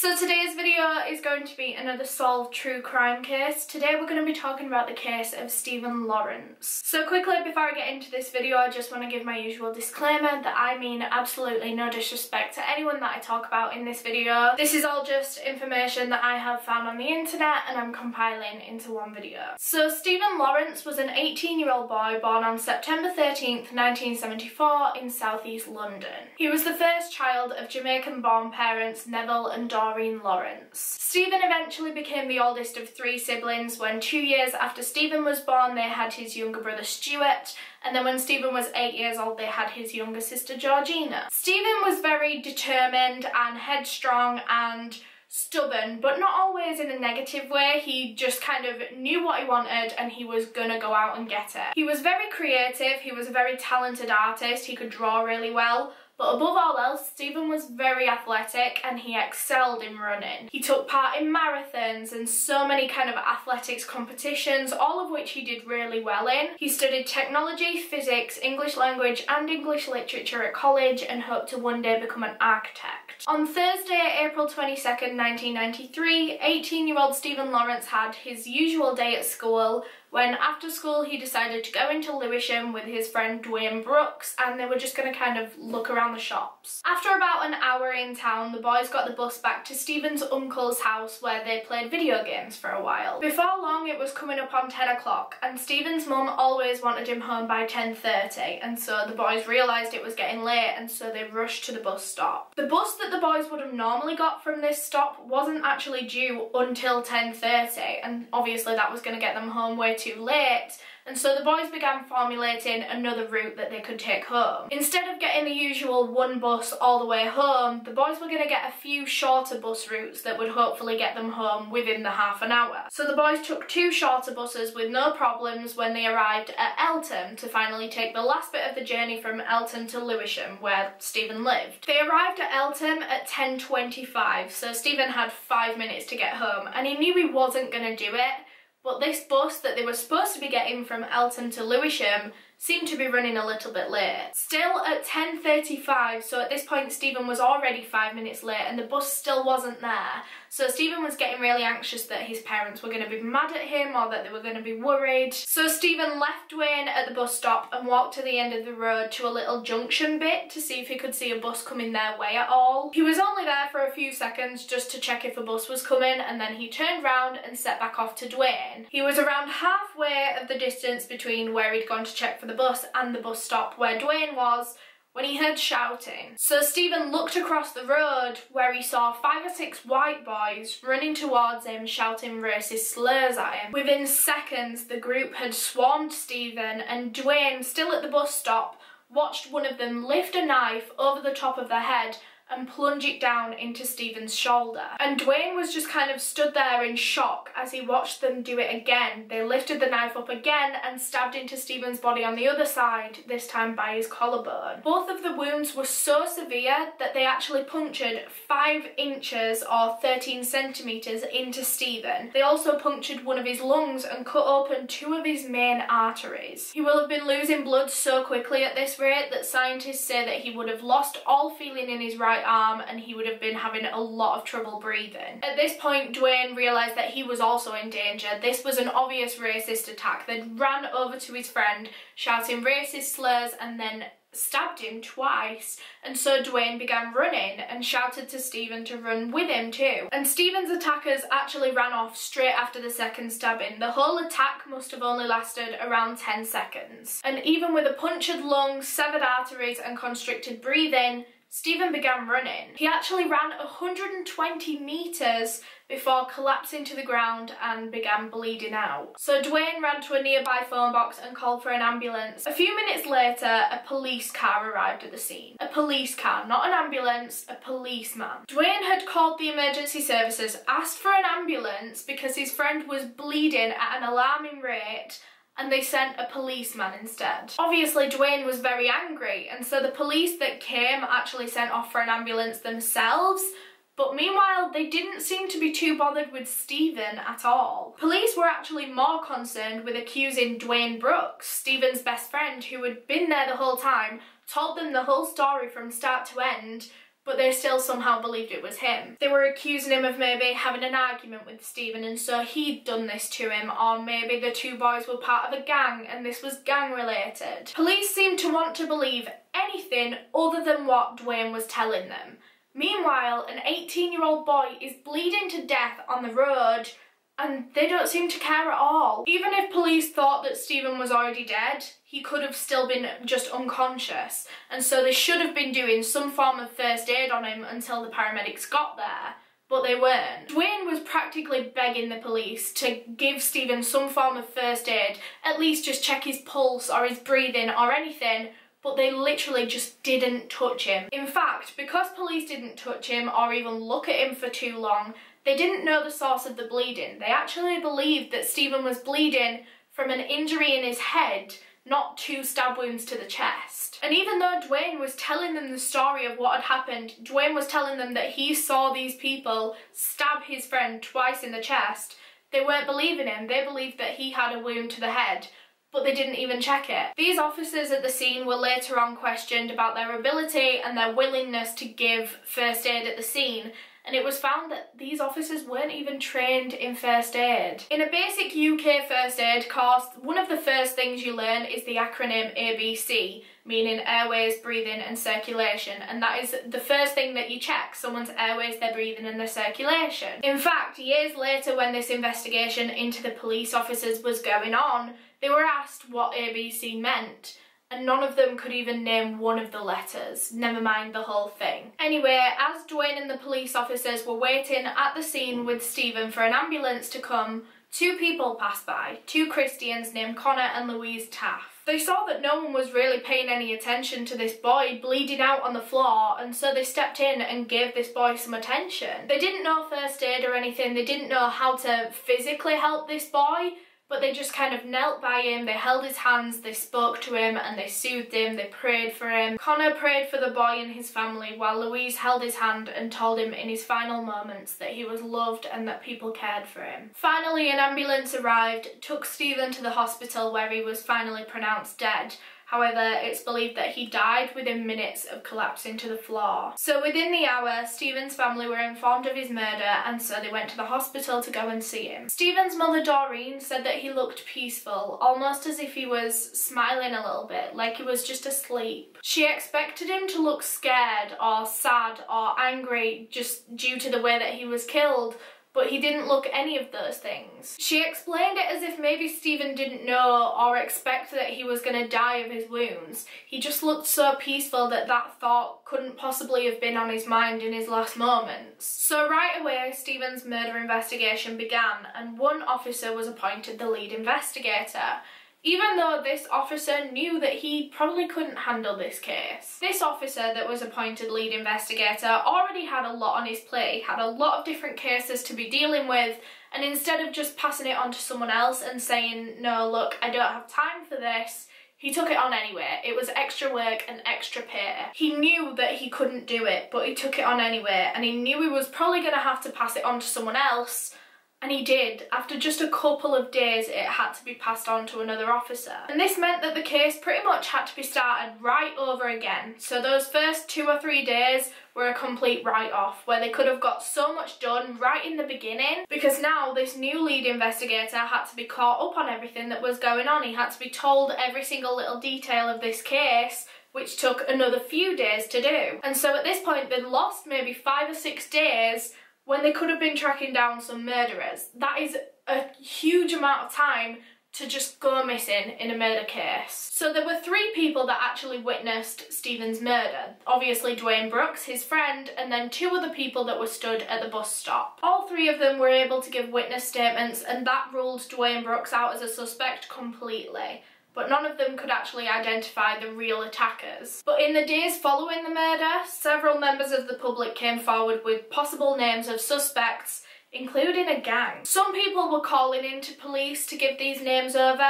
So today's video is going to be another solved true crime case. Today we're going to be talking about the case of Stephen Lawrence. So quickly before I get into this video, I just want to give my usual disclaimer that I mean absolutely no disrespect to anyone that I talk about in this video. This is all just information that I have found on the internet and I'm compiling into one video. So Stephen Lawrence was an 18-year-old boy born on September 13th, 1974 in southeast London. He was the first child of Jamaican-born parents Neville and Doreen Lawrence. Stephen eventually became the oldest of three siblings when 2 years after Stephen was born they had his younger brother Stuart, and then when Stephen was 8 years old they had his younger sister Georgina. Stephen was very determined and headstrong and stubborn, but not always in a negative way. He just kind of knew what he wanted and he was gonna go out and get it. He was very creative, he was a very talented artist, he could draw really well. But above all else, Stephen was very athletic and he excelled in running. He took part in marathons and so many kind of athletics competitions, all of which he did really well in. He studied technology, physics, English language and English literature at college and hoped to one day become an architect. On Thursday, April 22nd, 1993, 18-year-old Stephen Lawrence had his usual day at school when after school he decided to go into Lewisham with his friend Dwayne Brooks and they were just going to kind of look around the shops. After about an hour in town, the boys got the bus back to Stephen's uncle's house where they played video games for a while. Before long it was coming up on 10 o'clock and Stephen's mum always wanted him home by 10:30, and so the boys realised it was getting late and so they rushed to the bus stop. The bus that the boys would have normally got from this stop wasn't actually due until 10:30 and obviously that was going to get them home way too late, and so the boys began formulating another route that they could take home. Instead of getting the usual one bus all the way home, the boys were going to get a few shorter bus routes that would hopefully get them home within the half an hour. So the boys took two shorter buses with no problems when they arrived at Eltham to finally take the last bit of the journey from Eltham to Lewisham, where Stephen lived. They arrived at Eltham at 10:25, so Stephen had 5 minutes to get home and he knew he wasn't going to do it. But this bus that they were supposed to be getting from Eltham to Lewisham seemed to be running a little bit late. Still at 10:35, so at this point Stephen was already 5 minutes late and the bus still wasn't there. So Stephen was getting really anxious that his parents were going to be mad at him or that they were going to be worried. So Stephen left Dwayne at the bus stop and walked to the end of the road to a little junction bit to see if he could see a bus coming their way at all. He was only there for a few seconds just to check if a bus was coming, and then he turned round and set back off to Dwayne. He was around halfway of the distance between where he'd gone to check for the bus and the bus stop where Dwayne was when he heard shouting. So Stephen looked across the road where he saw 5 or 6 white boys running towards him shouting racist slurs at him. Within seconds the group had swarmed Stephen, and Dwayne, still at the bus stop, watched one of them lift a knife over the top of their head and plunge it down into Stephen's shoulder. And Dwayne was just kind of stood there in shock as he watched them do it again. They lifted the knife up again and stabbed into Stephen's body on the other side, this time by his collarbone. Both of the wounds were so severe that they actually punctured 5 inches or 13 centimetres into Stephen. They also punctured one of his lungs and cut open 2 of his main arteries. He will have been losing blood so quickly at this rate that scientists say that he would have lost all feeling in his right arm and he would have been having a lot of trouble breathing. At this point Dwayne realised that he was also in danger. This was an obvious racist attack. They'd ran over to his friend shouting racist slurs and then stabbed him twice, and so Dwayne began running and shouted to Stephen to run with him too. And Stephen's attackers actually ran off straight after the second stabbing. The whole attack must have only lasted around 10 seconds. And even with a punctured lung, severed arteries and constricted breathing, Stephen began running. He actually ran 120 metres before collapsing to the ground and began bleeding out. So Dwayne ran to a nearby phone box and called for an ambulance. A few minutes later, a police car arrived at the scene. A police car, not an ambulance, a policeman. Dwayne had called the emergency services, asked for an ambulance because his friend was bleeding at an alarming rate, and they sent a policeman instead. Obviously Dwayne was very angry, and so the police that came actually sent off for an ambulance themselves, but meanwhile they didn't seem to be too bothered with Stephen at all. Police were actually more concerned with accusing Dwayne Brooks, Stephen's best friend, who had been there the whole time, told them the whole story from start to end, but they still somehow believed it was him. They were accusing him of maybe having an argument with Stephen, and so he'd done this to him, or maybe the two boys were part of a gang and this was gang related. Police seemed to want to believe anything other than what Dwayne was telling them. Meanwhile, an 18-year-old boy is bleeding to death on the road and they don't seem to care at all. Even if police thought that Stephen was already dead, he could have still been just unconscious, and so they should have been doing some form of first aid on him until the paramedics got there, but they weren't. Dwayne was practically begging the police to give Stephen some form of first aid, at least just check his pulse or his breathing or anything, but they literally just didn't touch him. In fact, because police didn't touch him or even look at him for too long, they didn't know the source of the bleeding. They actually believed that Stephen was bleeding from an injury in his head, not 2 stab wounds to the chest. And even though Dwayne was telling them the story of what had happened, Dwayne was telling them that he saw these people stab his friend twice in the chest, they weren't believing him. They believed that he had a wound to the head, but they didn't even check it. These officers at the scene were later on questioned about their ability and their willingness to give first aid at the scene, and it was found that these officers weren't even trained in first aid. In a basic UK first aid course, one of the first things you learn is the acronym ABC, meaning airways, breathing and circulation, and that is the first thing that you check, someone's airways, their breathing and their circulation. In fact, years later when this investigation into the police officers was going on, they were asked what ABC meant, and none of them could even name one of the letters, never mind the whole thing. Anyway, as Dwayne and the police officers were waiting at the scene with Stephen for an ambulance to come, 2 people passed by, 2 Christians named Connor and Louise Taff. They saw that no one was really paying any attention to this boy bleeding out on the floor, and so they stepped in and gave this boy some attention. They didn't know first aid or anything, they didn't know how to physically help this boy, but they just kind of knelt by him, they held his hands, they spoke to him and they soothed him, they prayed for him. Connor prayed for the boy and his family while Louise held his hand and told him in his final moments that he was loved and that people cared for him. Finally, an ambulance arrived, took Stephen to the hospital where he was finally pronounced dead. However, it's believed that he died within minutes of collapsing to the floor. So within the hour, Stephen's family were informed of his murder, and so they went to the hospital to go and see him. Stephen's mother Doreen said that he looked peaceful, almost as if he was smiling a little bit, like he was just asleep. She expected him to look scared or sad or angry just due to the way that he was killed, but he didn't look any of those things. She explained it as if maybe Stephen didn't know or expect that he was going to die of his wounds. He just looked so peaceful that that thought couldn't possibly have been on his mind in his last moments. So right away, Stephen's murder investigation began, and one officer was appointed the lead investigator. Even though this officer knew that he probably couldn't handle this case. This officer that was appointed lead investigator already had a lot on his plate. He had a lot of different cases to be dealing with, and instead of just passing it on to someone else and saying, no, look, I don't have time for this, he took it on anyway. It was extra work and extra pay. He knew that he couldn't do it, but he took it on anyway, and he knew he was probably going to have to pass it on to someone else, and he did. After just a couple of days, it had to be passed on to another officer. And this meant that the case pretty much had to be started right over again. So those first 2 or 3 days were a complete write-off, where they could have got so much done right in the beginning, because now this new lead investigator had to be caught up on everything that was going on. He had to be told every single little detail of this case, which took another few days to do. And so at this point, they'd lost maybe 5 or 6 days when they could have been tracking down some murderers. That is a huge amount of time to just go missing in a murder case. So there were 3 people that actually witnessed Stephen's murder. Obviously Dwayne Brooks, his friend, and then 2 other people that were stood at the bus stop. All 3 of them were able to give witness statements, and that ruled Dwayne Brooks out as a suspect completely, but none of them could actually identify the real attackers. But in the days following the murder, several members of the public came forward with possible names of suspects, including a gang. Some people were calling in to police to give these names over,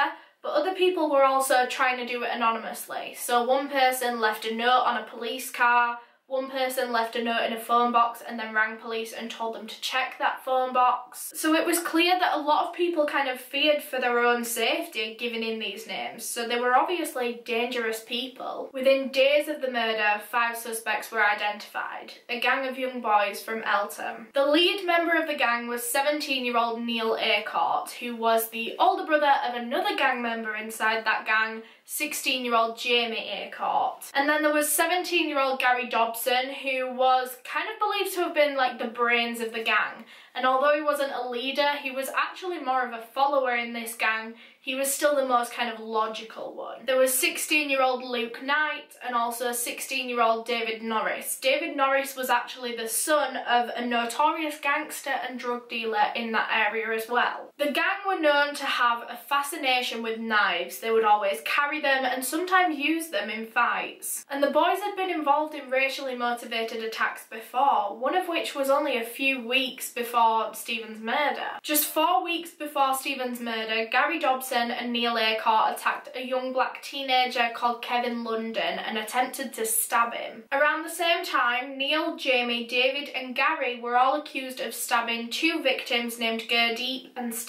but other people were also trying to do it anonymously. So one person left a note on a police car, One person left a note in a phone box and then rang police and told them to check that phone box. So it was clear that a lot of people kind of feared for their own safety giving in these names, so they were obviously dangerous people. Within days of the murder, 5 suspects were identified, a gang of young boys from Eltham. The lead member of the gang was 17-year-old Neil Acourt, who was the older brother of another gang member inside that gang, 16-year-old Jamie Acourt. And then there was 17-year-old Gary Dobson, who was kind of believed to have been like the brains of the gang. And although he wasn't a leader, he was actually more of a follower in this gang. He was still the most kind of logical one. There was 16-year-old Luke Knight and also 16-year-old David Norris. David Norris was actually the son of a notorious gangster and drug dealer in that area as well. The gang were known to have a fascination with knives. They would always carry them and sometimes use them in fights. And the boys had been involved in racially motivated attacks before, one of which was only a few weeks before Stephen's murder. Just 4 weeks before Stephen's murder, Gary Dobson and Neil Acourt attacked a young black teenager called Kevin London and attempted to stab him. Around the same time, Neil, Jamie, David and Gary were all accused of stabbing 2 victims named Gurdeep and Stacey.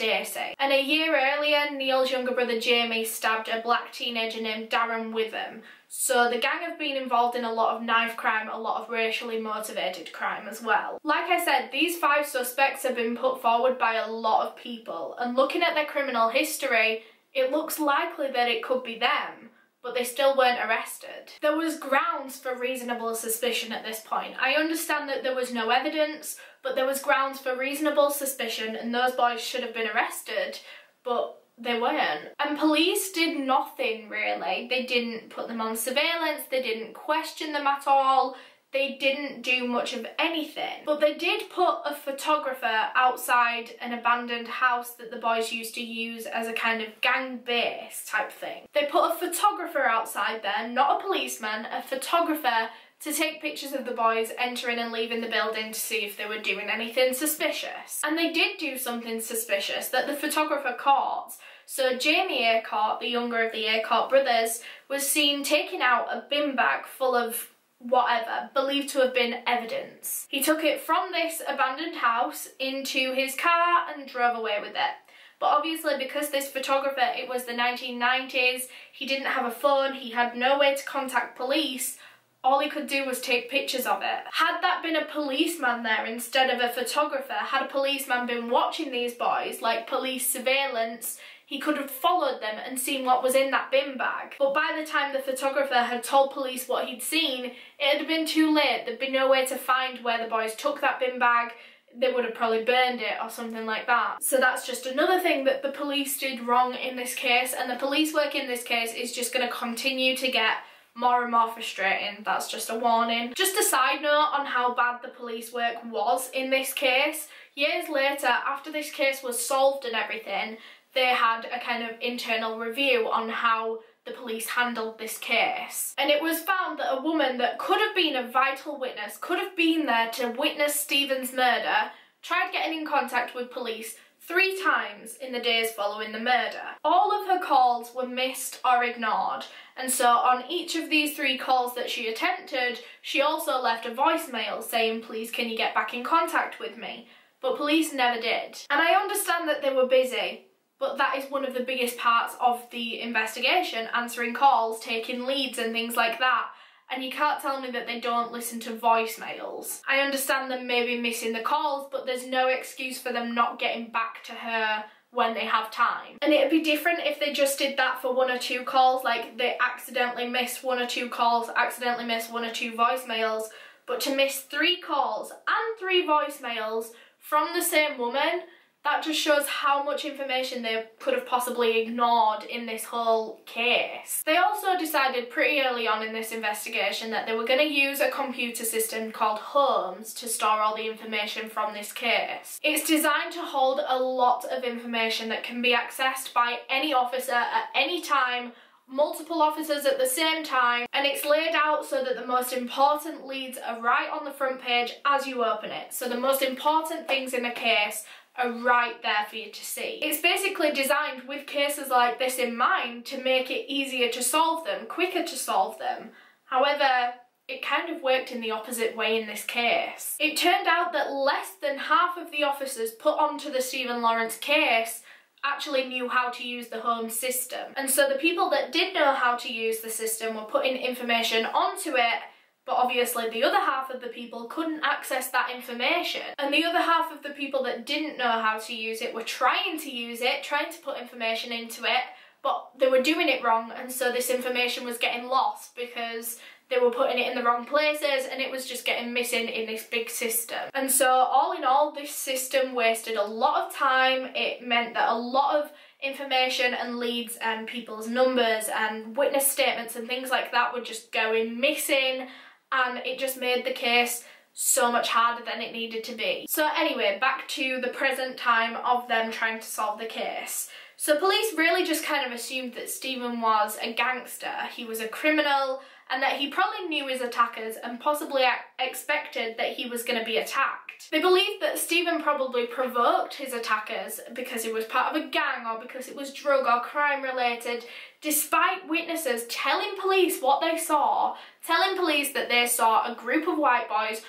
And a year earlier, Neil's younger brother Jamie stabbed a black teenager named Darren Witham. So the gang have been involved in a lot of knife crime, a lot of racially motivated crime as well. Like I said, these 5 suspects have been put forward by a lot of people, and looking at their criminal history, it looks likely that it could be them, but they still weren't arrested. There was grounds for reasonable suspicion at this point. I understand that there was no evidence, but there was grounds for reasonable suspicion and those boys should have been arrested, but they weren't. And police did nothing really. They didn't put them on surveillance, they didn't question them at all, they didn't do much of anything. But they did put a photographer outside an abandoned house that the boys used to use as a kind of gang base type thing. They put a photographer outside there, not a policeman, a photographer, to take pictures of the boys entering and leaving the building to see if they were doing anything suspicious. And they did do something suspicious that the photographer caught. So Jamie Acourt, the younger of the Acourt brothers, was seen taking out a bin bag full of whatever, believed to have been evidence. He took it from this abandoned house into his car and drove away with it. But obviously because this photographer, it was the 1990s, he didn't have a phone, he had no way to contact police, all he could do was take pictures of it. Had that been a policeman there instead of a photographer, had a policeman been watching these boys, like police surveillance, he could have followed them and seen what was in that bin bag. But by the time the photographer had told police what he'd seen, it had been too late. There'd been no way to find where the boys took that bin bag. They would have probably burned it or something like that. So that's just another thing that the police did wrong in this case, and the police work in this case is just going to continue to get more and more frustrating. That's just a warning. Just a side note on how bad the police work was in this case. Years later, after this case was solved and everything, they had a kind of internal review on how the police handled this case. And it was found that a woman that could have been a vital witness, could have been there to witness Stephen's murder, tried getting in contact with police 3 times in the days following the murder. All of her calls were missed or ignored, and so on each of these 3 calls that she attempted, she also left a voicemail saying, "Please can you get back in contact with me?" But police never did. And I understand that they were busy, but that is one of the biggest parts of the investigation, answering calls, taking leads and things like that. And you can't tell me that they don't listen to voicemails. I understand them maybe missing the calls, but there's no excuse for them not getting back to her when they have time. And it'd be different if they just did that for 1 or 2 calls, like they accidentally miss 1 or 2 calls, accidentally miss 1 or 2 voicemails, but to miss 3 calls and 3 voicemails from the same woman, that just shows how much information they could have possibly ignored in this whole case. They also decided pretty early on in this investigation that they were going to use a computer system called Holmes to store all the information from this case. It's designed to hold a lot of information that can be accessed by any officer at any time, multiple officers at the same time, and it's laid out so that the most important leads are right on the front page as you open it. So the most important things in the case are right there for you to see. It's basically designed with cases like this in mind to make it easier to solve them, quicker to solve them. However, it kind of worked in the opposite way in this case. It turned out that less than half of the officers put onto the Stephen Lawrence case actually knew how to use the Holmes system. And so the people that did know how to use the system were putting information onto it, but obviously the other half of the people couldn't access that information. And the other half of the people that didn't know how to use it were trying to use it, trying to put information into it, but they were doing it wrong, and so this information was getting lost because they were putting it in the wrong places and it was just getting missing in this big system. And so all in all, this system wasted a lot of time. It meant that a lot of information and leads and people's numbers and witness statements and things like that were just going missing, and it just made the case so much harder than it needed to be. So anyway, back to the present time of them trying to solve the case. So police really just kind of assumed that Stephen was a gangster, he was a criminal, and that he probably knew his attackers and possibly expected that he was going to be attacked. They believed that Stephen probably provoked his attackers because he was part of a gang or because it was drug or crime related, despite witnesses telling police what they saw, telling police that they saw a group of white boys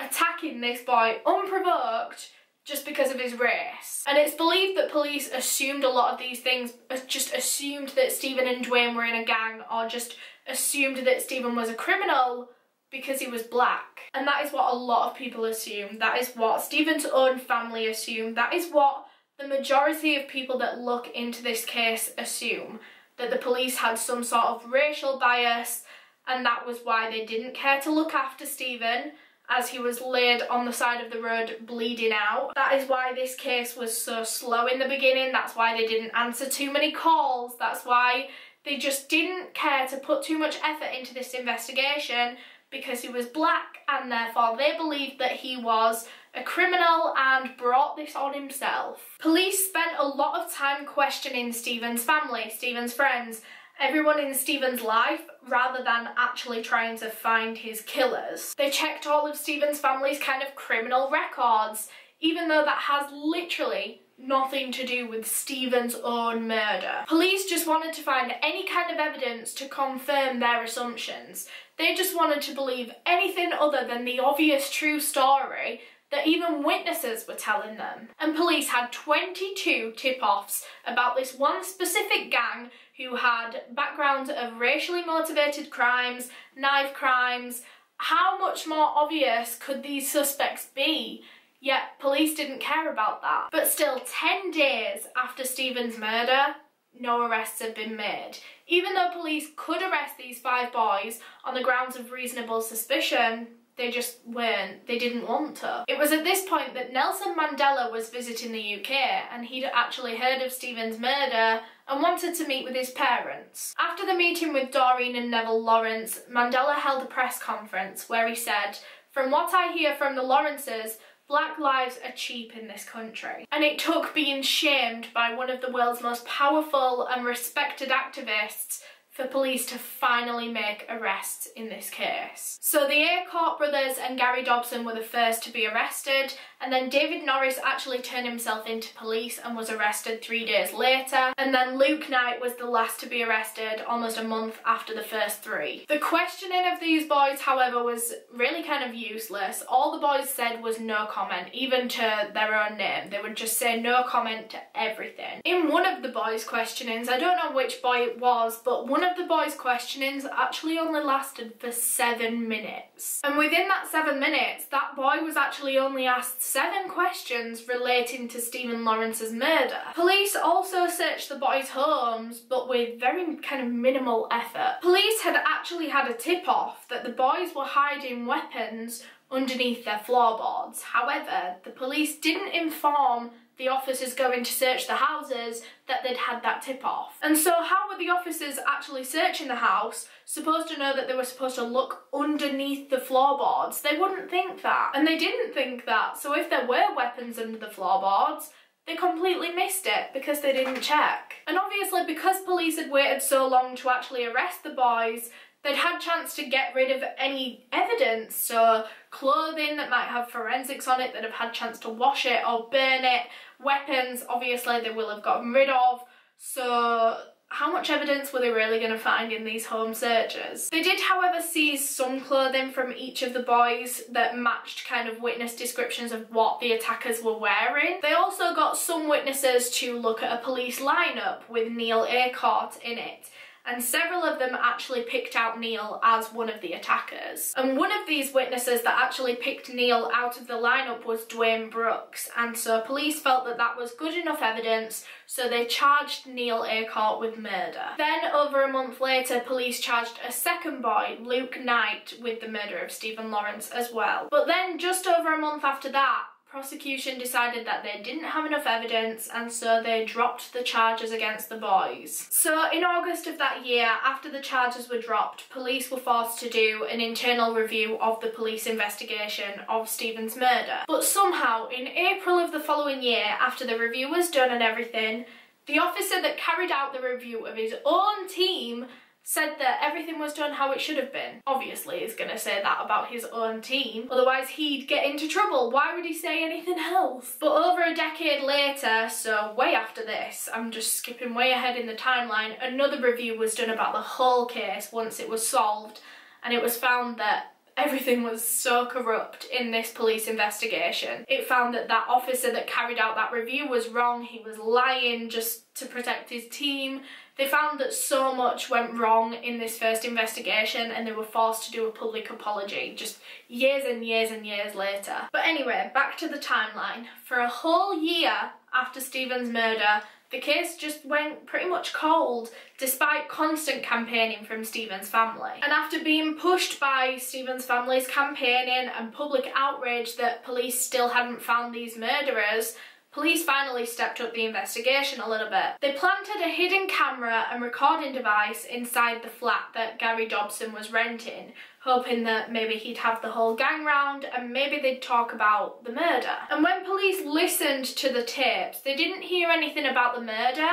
attacking this boy unprovoked, just because of his race. And it's believed that police assumed a lot of these things, just assumed that Stephen and Dwayne were in a gang, or just assumed that Stephen was a criminal because he was black. And that is what a lot of people assume. That is what Stephen's own family assumed. That is what the majority of people that look into this case assume, that the police had some sort of racial bias, and that was why they didn't care to look after Stephen as he was laid on the side of the road bleeding out. That is why this case was so slow in the beginning, that's why they didn't answer too many calls, that's why they just didn't care to put too much effort into this investigation, because he was black and therefore they believed that he was a criminal and brought this on himself. Police spent a lot of time questioning Stephen's family, Stephen's friends, everyone in Stephen's life, rather than actually trying to find his killers. They checked all of Stephen's family's kind of criminal records, even though that has literally nothing to do with Stephen's own murder. Police just wanted to find any kind of evidence to confirm their assumptions. They just wanted to believe anything other than the obvious true story that even witnesses were telling them. And police had 22 tip-offs about this one specific gang who had backgrounds of racially motivated crimes, knife crimes. How much more obvious could these suspects be? Yet police didn't care about that. But still, 10 days after Stephen's murder, no arrests have been made. Even though police could arrest these 5 boys on the grounds of reasonable suspicion, they just weren't. They didn't want to. It was at this point that Nelson Mandela was visiting the UK, and he'd actually heard of Stephen's murder and wanted to meet with his parents. After the meeting with Doreen and Neville Lawrence, Mandela held a press conference where he said, "From what I hear from the Lawrences, black lives are cheap in this country." And it took being shamed by one of the world's most powerful and respected activists for police to finally make arrests in this case. So the Acourt brothers and Gary Dobson were the first to be arrested, and then David Norris actually turned himself into police and was arrested 3 days later, and then Luke Knight was the last to be arrested almost a month after the first 3. The questioning of these boys, however, was really kind of useless. All the boys said was no comment, even to their own name. They would just say no comment to everything. In one of the boys' questionings, I don't know which boy it was, but one of the boys' questionings actually only lasted for 7 minutes. And within that 7 minutes, that boy was actually only asked 7 questions relating to Stephen Lawrence's murder. Police also searched the boys' homes, but with very kind of minimal effort. Police had actually had a tip-off that the boys were hiding weapons underneath their floorboards. However, the police didn't inform the officers going to search the houses that they'd had that tip-off. And so how were the officers actually searching the house supposed to know that they were supposed to look underneath the floorboards? They wouldn't think that. And they didn't think that. So if there were weapons under the floorboards, they completely missed it because they didn't check. And obviously, because police had waited so long to actually arrest the boys, they'd had a chance to get rid of any evidence, so clothing that might have forensics on it, they'd have had a chance to wash it or burn it, weapons obviously they will have gotten rid of, so how much evidence were they really going to find in these home searches? They did, however, seize some clothing from each of the boys that matched kind of witness descriptions of what the attackers were wearing. They also got some witnesses to look at a police lineup with Neil Acourt in it, and several of them actually picked out Neil as one of the attackers. And one of these witnesses that actually picked Neil out of the lineup was Dwayne Brooks, and so police felt that that was good enough evidence, so they charged Neil Acourt with murder. Then, over a month later, police charged a second boy, Luke Knight, with the murder of Stephen Lawrence as well. But then, just over a month after that, prosecution decided that they didn't have enough evidence, and so they dropped the charges against the boys. So in August of that year, after the charges were dropped, police were forced to do an internal review of the police investigation of Stephen's murder. But somehow, in April of the following year, after the review was done and everything, the officer that carried out the review of his own team said that everything was done how it should have been. Obviously he's gonna say that about his own team, otherwise he'd get into trouble. Why would he say anything else? But over a decade later, so way after this, I'm just skipping way ahead in the timeline, another review was done about the whole case once it was solved, and it was found that everything was so corrupt in this police investigation. It found that that officer that carried out that review was wrong, he was lying just to protect his team. They found that so much went wrong in this first investigation, and they were forced to do a public apology just years and years and years later. But anyway, back to the timeline. For a whole year after Stephen's murder, the case just went pretty much cold, despite constant campaigning from Stephen's family. And after being pushed by Stephen's family's campaigning and public outrage that police still hadn't found these murderers, police finally stepped up the investigation a little bit. They planted a hidden camera and recording device inside the flat that Gary Dobson was renting, hoping that maybe he'd have the whole gang round and maybe they'd talk about the murder. And when police listened to the tapes, they didn't hear anything about the murder,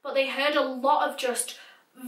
but they heard a lot of just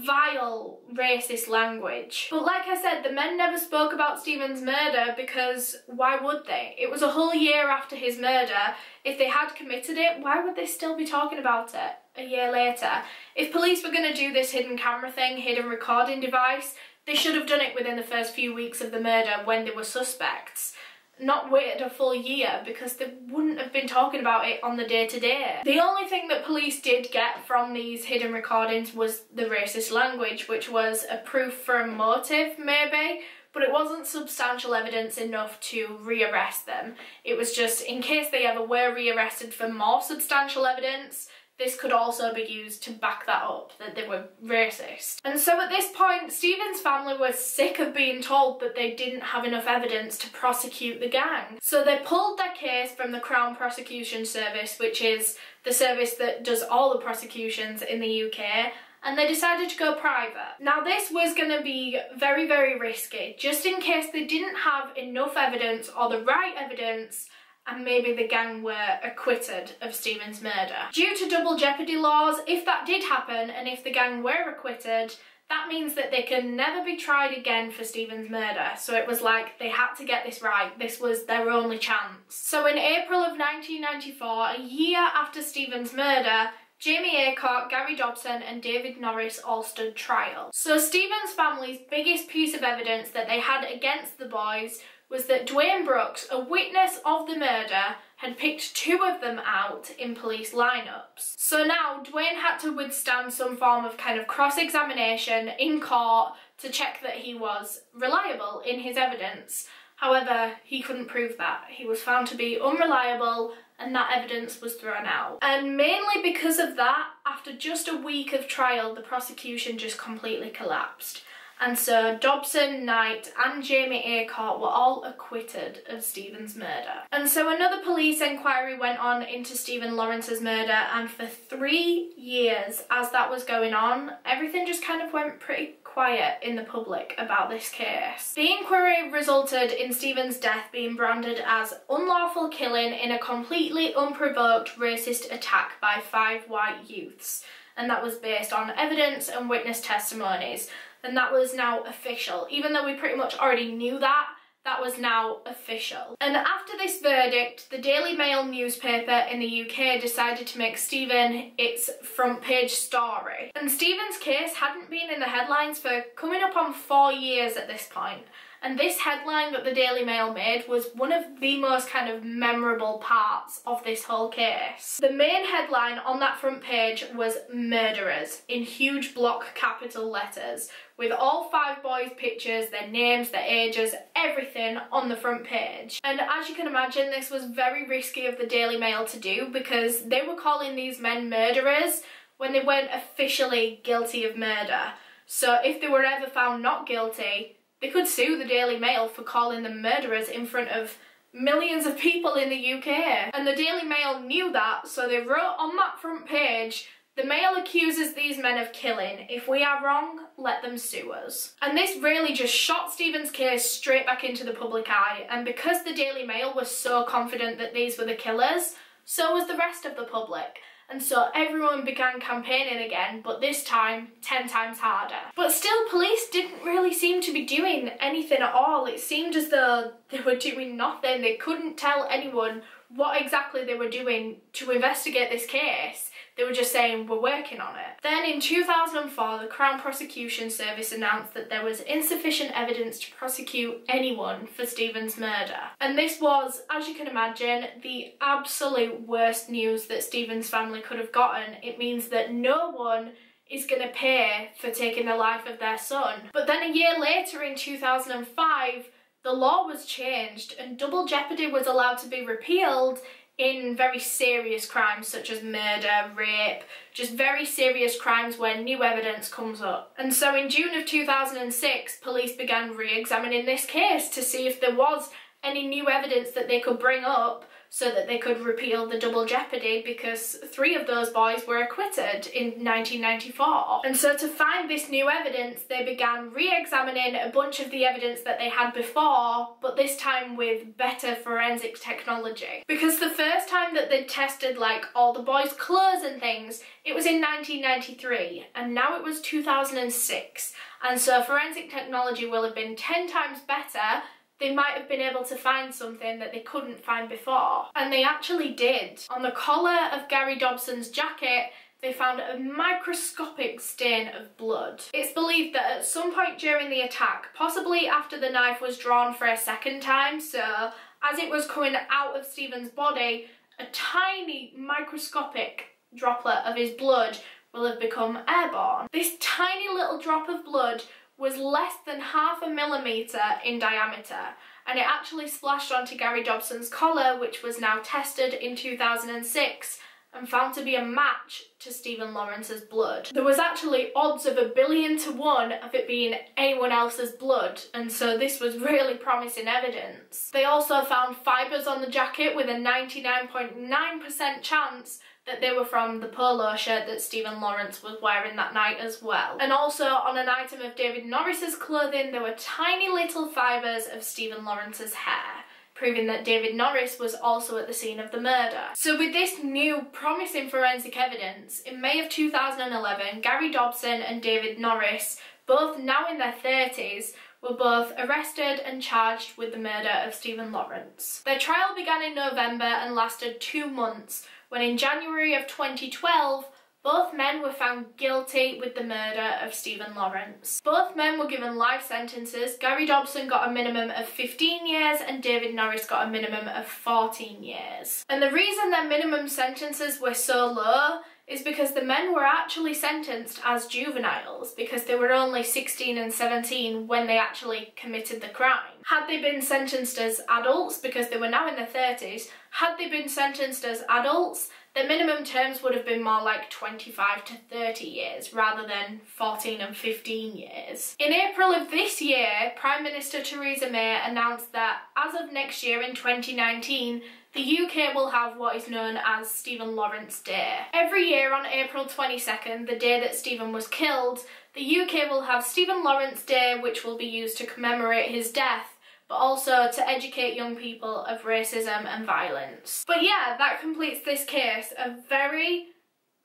vile, racist language. But like I said, the men never spoke about Stephen's murder because why would they? It was a whole year after his murder. If they had committed it, why would they still be talking about it a year later? If police were going to do this hidden camera thing, hidden recording device, they should have done it within the first few weeks of the murder when they were suspects. Not waited a full year because they wouldn't have been talking about it on the day-to-day. The only thing that police did get from these hidden recordings was the racist language, which was a proof for a motive, maybe, but it wasn't substantial evidence enough to re-arrest them. It was just, in case they ever were re-arrested for more substantial evidence, this could also be used to back that up, that they were racist. And so at this point, Stephen's family were sick of being told that they didn't have enough evidence to prosecute the gang. So they pulled their case from the Crown Prosecution Service, which is the service that does all the prosecutions in the UK, and they decided to go private. Now this was going to be very, very risky, just in case they didn't have enough evidence or the right evidence and maybe the gang were acquitted of Stephen's murder. Due to double jeopardy laws, if that did happen and if the gang were acquitted, that means that they can never be tried again for Stephen's murder. So it was like they had to get this right. This was their only chance. So in April of 1994, a year after Stephen's murder, Jamie Acourt, Gary Dobson and David Norris all stood trial. So Stephen's family's biggest piece of evidence that they had against the boys was that Dwayne Brooks, a witness of the murder, had picked two of them out in police lineups. So now Dwayne had to withstand some form of kind of cross-examination in court to check that he was reliable in his evidence. However, he couldn't prove that. He was found to be unreliable and that evidence was thrown out. And mainly because of that, after just a week of trial, the prosecution just completely collapsed. And so Dobson, Knight and Jamie Acourt were all acquitted of Stephen's murder. And so another police inquiry went on into Stephen Lawrence's murder, and for 3 years as that was going on, everything just kind of went pretty quiet in the public about this case. The inquiry resulted in Stephen's death being branded as unlawful killing in a completely unprovoked racist attack by 5 white youths. And that was based on evidence and witness testimonies. And that was now official. Even though we pretty much already knew that, that was now official. And after this verdict, the Daily Mail newspaper in the UK decided to make Stephen its front page story. And Stephen's case hadn't been in the headlines for coming up on 4 years at this point. And this headline that the Daily Mail made was one of the most kind of memorable parts of this whole case. The main headline on that front page was "Murderers" in huge block capital letters, with all 5 boys' pictures, their names, their ages, everything on the front page. And as you can imagine, this was very risky of the Daily Mail to do because they were calling these men murderers when they weren't officially guilty of murder. So if they were ever found not guilty, they could sue the Daily Mail for calling them murderers in front of millions of people in the UK. And the Daily Mail knew that, so they wrote on that front page, "The Mail accuses these men of killing. If we are wrong, let them sue us." And this really just shot Stephen's case straight back into the public eye. And because the Daily Mail was so confident that these were the killers, so was the rest of the public. And so everyone began campaigning again, but this time 10 times harder. But still, police didn't really seem to be doing anything at all. It seemed as though they were doing nothing. They couldn't tell anyone what exactly they were doing to investigate this case. They were just saying, "We're working on it." Then in 2004, the Crown Prosecution Service announced that there was insufficient evidence to prosecute anyone for Stephen's murder. And this was, as you can imagine, the absolute worst news that Stephen's family could have gotten. It means that no one is going to pay for taking the life of their son. But then a year later in 2005, the law was changed and double jeopardy was allowed to be repealed in very serious crimes such as murder, rape, just very serious crimes where new evidence comes up. And so in June of 2006, police began re-examining this case to see if there was any new evidence that they could bring up so that they could repeal the double jeopardy, because 3 of those boys were acquitted in 1994. And so to find this new evidence, they began re-examining a bunch of the evidence that they had before, but this time with better forensic technology. Because the first time that they tested like all the boys' clothes and things, it was in 1993, and now it was 2006. And so forensic technology will have been 10 times better. They might have been able to find something that they couldn't find before. And they actually did. On the collar of Gary Dobson's jacket, they found a microscopic stain of blood. It's believed that at some point during the attack, possibly after the knife was drawn for a second time, so as it was coming out of Stephen's body, a tiny microscopic droplet of his blood will have become airborne. This tiny little drop of blood was less than half a millimetre in diameter, and it actually splashed onto Gary Dobson's collar, which was now tested in 2006 and found to be a match to Stephen Lawrence's blood. There was actually odds of 1,000,000,000 to 1 of it being anyone else's blood, and so this was really promising evidence. They also found fibres on the jacket with a 99.9% chance that they were from the polo shirt that Stephen Lawrence was wearing that night as well. And also on an item of David Norris's clothing, there were tiny little fibres of Stephen Lawrence's hair, proving that David Norris was also at the scene of the murder. So with this new promising forensic evidence, in May of 2011, Gary Dobson and David Norris, both now in their 30s, were both arrested and charged with the murder of Stephen Lawrence. Their trial began in November and lasted 2 months, when in January of 2012, both men were found guilty with the murder of Stephen Lawrence. Both men were given life sentences. Gary Dobson got a minimum of 15 years and David Norris got a minimum of 14 years. And the reason their minimum sentences were so low is because the men were actually sentenced as juveniles, because they were only 16 and 17 when they actually committed the crime. Had they been sentenced as adults, because they were now in their 30s, had they been sentenced as adults, their minimum terms would have been more like 25 to 30 years rather than 14 and 15 years. In April of this year, Prime Minister Theresa May announced that as of next year in 2019, the UK will have what is known as Stephen Lawrence Day. Every year on April 22nd, the day that Stephen was killed, the UK will have Stephen Lawrence Day, which will be used to commemorate his death, but also to educate young people of racism and violence. But yeah, that completes this case. A very,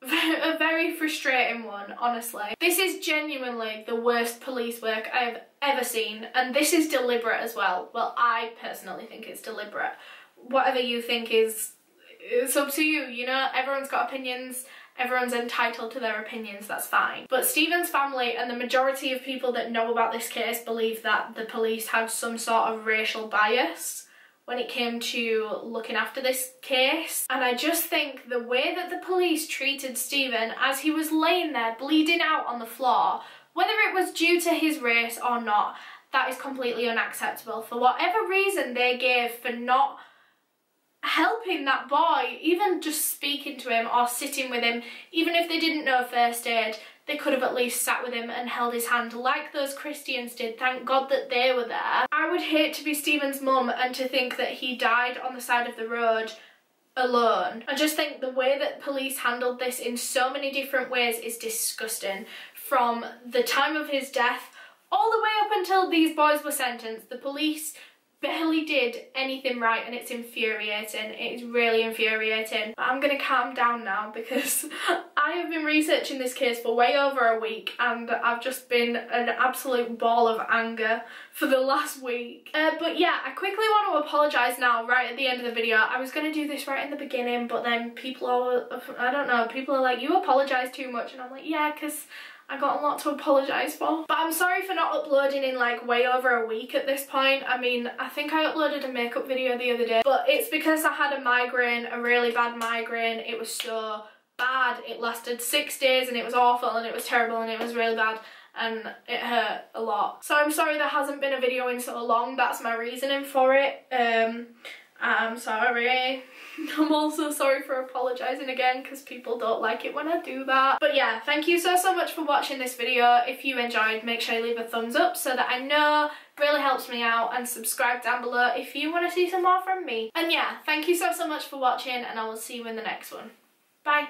a very frustrating one, honestly. This is genuinely the worst police work I have ever seen, and this is deliberate as well. Well, I personally think it's deliberate. Whatever you think is, it's up to you, you know? Everyone's got opinions, everyone's entitled to their opinions, that's fine. But Stephen's family and the majority of people that know about this case believe that the police had some sort of racial bias when it came to looking after this case. And I just think the way that the police treated Stephen as he was laying there bleeding out on the floor, whether it was due to his race or not, that is completely unacceptable. For whatever reason they gave for not helping that boy, even just speaking to him or sitting with him, even if they didn't know first aid, they could have at least sat with him and held his hand like those Christians did. Thank God that they were there. I would hate to be Stephen's mum and to think that he died on the side of the road alone. I just think the way that police handled this in so many different ways is disgusting. From the time of his death all the way up until these boys were sentenced, the police barely did anything right, and it's infuriating. It is really infuriating. But I'm gonna calm down now because I have been researching this case for way over a week and I've just been an absolute ball of anger for the last week. But yeah, I quickly want to apologise now right at the end of the video. I was gonna do this right in the beginning, but then people are, I don't know, people are like, you apologise too much, and I'm like, yeah, because I got a lot to apologise for. But I'm sorry for not uploading in like way over a week at this point. I mean, I think I uploaded a makeup video the other day, but it's because I had a migraine, a really bad migraine. It was so bad. It lasted 6 days and it was awful and it was terrible and it was really bad and it hurt a lot. So I'm sorry there hasn't been a video in so long. That's my reasoning for it. I'm sorry. I'm also sorry for apologising again because people don't like it when I do that. But yeah, thank you so much for watching this video. If you enjoyed, make sure you leave a thumbs up so that I know, really helps me out, and subscribe down below if you want to see some more from me. And yeah, thank you so much for watching and I will see you in the next one. Bye!